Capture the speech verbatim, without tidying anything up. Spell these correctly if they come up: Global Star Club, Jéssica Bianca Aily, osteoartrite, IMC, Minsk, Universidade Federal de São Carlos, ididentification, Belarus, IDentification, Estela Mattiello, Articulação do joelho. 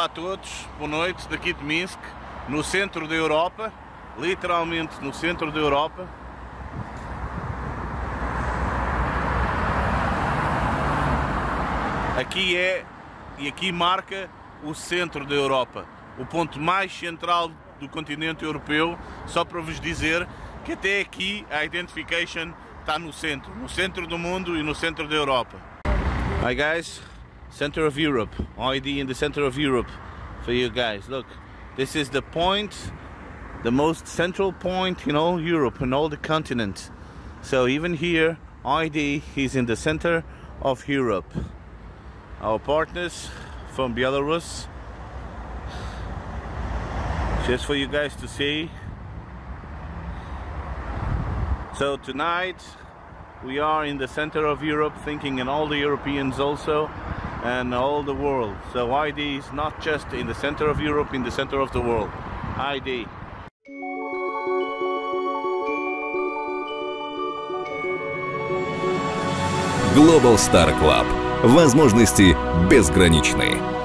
Olá a todos, boa noite, daqui de Minsk, no centro da Europa, literalmente no centro da Europa. Aqui é, e aqui marca o centro da Europa, o ponto mais central do continente europeu, só para vos dizer que até aqui a identification está no centro, no centro do mundo e no centro da Europa. Hi guys. Center of Europe, I D in the center of Europe for you guys. Look, this is the point, the most central point in all Europe and all the continents. So even here, I D is in the center of Europe. Our partners from Belarus, just for you guys to see. So tonight we are in the center of Europe, thinking in all the Europeans also, and all the world. So I D is not just in the center of Europe, in the center of the world. I D. Global Star Club. Возможности безграничны.